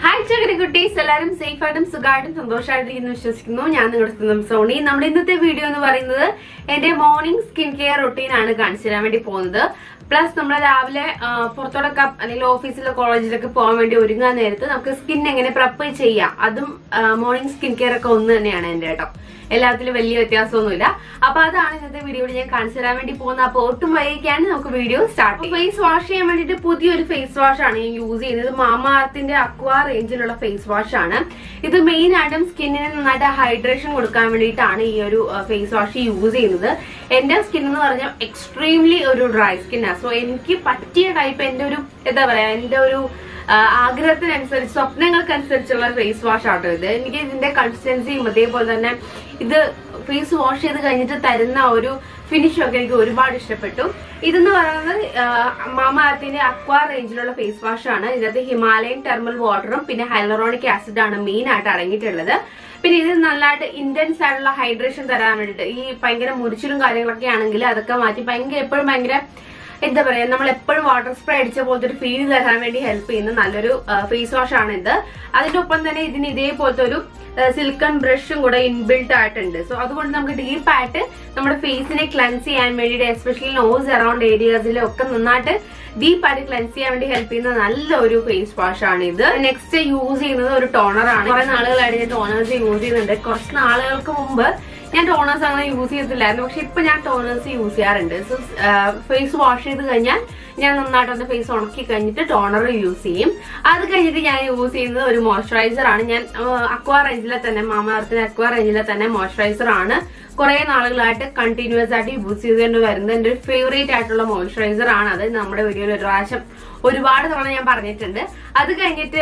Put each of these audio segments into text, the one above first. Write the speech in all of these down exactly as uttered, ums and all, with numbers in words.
Hi, Chakarakutis, Salarum, safe and Sugarden from Doshadi in the Shuskino, Yanakam Sony. Number in the video in the Varinda, and a morning skincare routine and a considerament ponda. Plus, number Avle, Portoda Cup, and a official college like a poem and during an earth, and skin and a proper chaya, other morning skincare account and data. Elathil Velia Sonula. Apatha another video in a considerament pona port to my can video start. Face wash and it put your face wash and use it. Mamaearth in the Aqua range of face wash. This the main item skin and hydration would come and face wash use it. And skin is extremely dry skin. So, in particular type and ആഗ്രഹത്തെ അനുസരിച്ച് സ്വപ്നങ്ങൾക്ക് അനുസരിച്ചുള്ള face wash ആണ് ഇത്. എനിക്ക് ഇതിന്റെ consistency അതേപോലെ തന്നെ ഇത് ഫേസ് വാഷ് ചെയ്തു കഴിഞ്ഞിട്ട് തരുന്ന ഒരു ഫിനിഷ് ഒക്കെ എനിക്ക് ഒരുപാട് ഇഷ്ടപ്പെട്ടു. ഇതെന്ന് പറയുന്നത് മാമാഅത്തിന്റെ അക്വാ റേഞ്ചിലുള്ള ഫേസ് വാഷ് ആണ്. ഇതിനകത്ത് ഹിമാലയൻ ടെർമൽ വാട്ടറും പിന്നെ ഹൈലൂറോണിക് ആസിഡ് ആണ് മെയിൻ ആയിട്ട് അടങ്ങിയിട്ടുള്ളത്. പിന്നെ ഇത് നല്ലതായിട്ട് ഇന്റൻസ് ആയിട്ടുള്ള ഹൈഡ്രേഷൻ തരാൻ വേണ്ടിട്ട് ഈ ഭയങ്കര മുറിച്ചിലും കാര്യങ്ങളൊക്കെ ആണെങ്കിൽ അതൊക്കെ മാറ്റി ഭയങ്കര എപ്പോഴും ഭയങ്കര This is a water spray. This is a face wash. That is a silicone brush inbuilt. So, that is why we have to cleanse our face, especially nose around areas. Deep part cleanse and help in the face wash. Next, use a toner. I use toners. I use toners. I use toners. use toners. So, face wash. I face wash. Toner. use That's why I use moisturizer. I use moisturizer. Korean Alaglatic continuous at the Busses and Vernon, favorite at the moisturizer another number video rash up Uribar Barnett. Other can get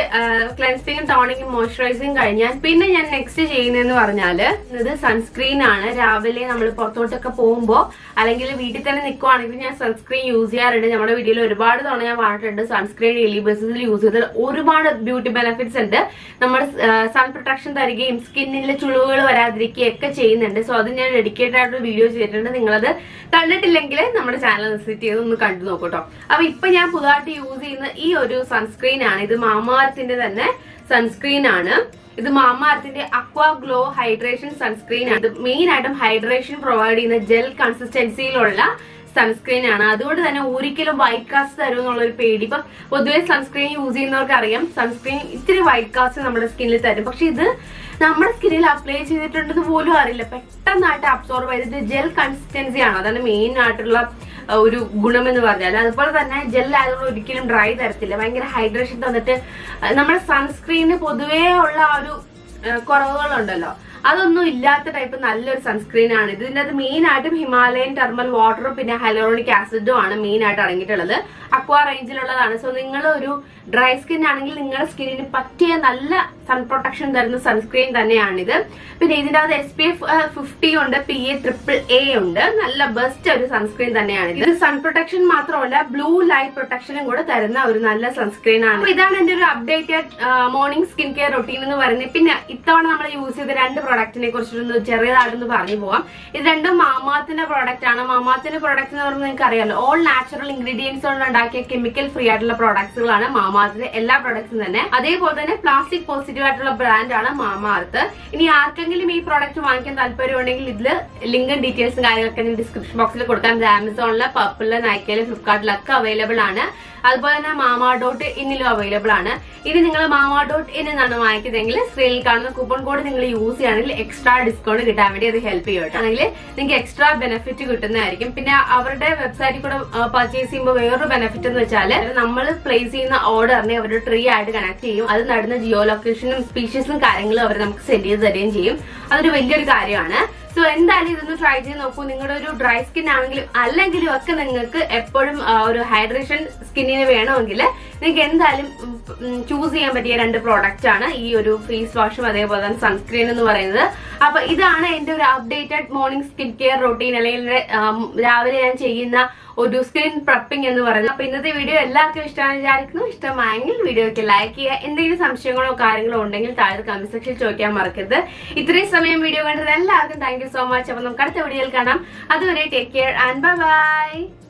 cleansing and tonic moisturizing guidean, pin and next chain and varnala. The sunscreen on Ravelin number Portotaka Pombo, Alangil Vitan and Iconic sunscreen use here and another video reward on a water and sunscreen daily basis use it. Uribad beauty benefits and number sun protection that game skin in the Chulu or chain and so other. Dedicated videos, this sunscreen sunscreen. This is Mamaearth Aqua Glow Hydration Sunscreen. The main item hydration provided in a gel consistency. Sunscreen आना दो वड़े दाने उरी के लो white cast तरुण वाले पेड़ी पर वो दो sunscreen use इन और करेंगे sunscreen इतने white cast से हमारे skin ले तरुण पक्षी इधर हमारे skin ले apply चीज़े टंडे तो बोलो आ रही ले पट्टा नाटे absorb आये तो gel consistency आना दाने main नाटे ला ഒരു ഗുണമെന്ന് പറഞ്ഞാൽ അതുപോലെ തന്നെ ജെൽ ആയതുകൊണ്ട് ഒരിക്കലും ഡ്രൈ തരത്തില്ല ഭയങ്കര ഹൈഡ്രേഷൻ തന്നിട്ട് നമ്മുടെ സൺസ്ക്രീനിന് പൊതുവേ ഉള്ള ഒരു കുറവുകളുണ്ടല്ലോ അതൊന്നും ഇല്ലാത്ത ടൈപ്പ് നല്ലൊരു സൺസ്ക്രീൻ ആണ് ഇത് ഇതിനകത്ത് മെയിൻ ആയിട്ടും ഹിമാലയൻ ടെർമൽ വാട്ടറും പിന്നെ ഹൈലൂറോണിക് ആസിഡും ആണ് മെയിൻ ആയിട്ട് അടങ്ങിയിട്ടുള്ളത് അക്വാ റേഞ്ചിലുള്ളതാണ് സോ നിങ്ങൾ ഒരു ഡ്രൈ സ്കിൻ ആണെങ്കിൽ നിങ്ങളുടെ സ്കിന്നിന് പറ്റിയ നല്ല സൺ പ്രൊട്ടക്ഷൻ തരുന്ന സൺസ്ക്രീൻ തന്നെയാണിത് പിന്നെ ഇതിനകത്ത് എസ് പി എഫ് ഫിഫ്റ്റി ഉണ്ട് പി എ ട്രിപ്പിൾ എ ഉണ്ട് നല്ല ബെസ്റ്റ് ഒരു സൺസ്ക്രീൻ തന്നെയാണ് ഇത് സൺ പ്രൊട്ടക്ഷൻ മാത്രമല്ല ബ്ലൂ ലൈറ്റ് പ്രൊട്ടക്ഷനും കൂടെ തരുന്ന ഒരു നല്ല സൺസ്ക്രീൻ ആണ് ഇതാണ് എൻ്റെ ഒരു updated morning skin care routine എന്ന് പറയുന്നത് പിന്നെ ഇത്തവണ നമ്മൾ യൂസ് ചെയ്ത രണ്ട് Product in a question to Jerry Adam Barniboa is under Mamaearth in a product and a Mamaearth in a product in Korea. All natural ingredients are chemical free at the products, Mamaearth, Ella products in the net. Are they both in a plastic positive at the brand and a Mamaearth? In the Arkangle me product to one can alperionic little link and details in the description box. The Amazon, Purplle, and Ikea, Flipkart, Lakka available anna. Albana Mama dot in available anna. If you have Mama dot in and a coupon code, you use extra discount to help you. Extra benefit. You can purchase benefit. We place an order for a tree. That is the geolocation and species. That is a So, if you try it, you have dry skin, you have hydration skin. You can choose a product. This is face wash and sunscreen. So, this is the updated morning skincare routine. I skin prepping. If you like this video, please like it. Thank you so much. Take care and bye-bye.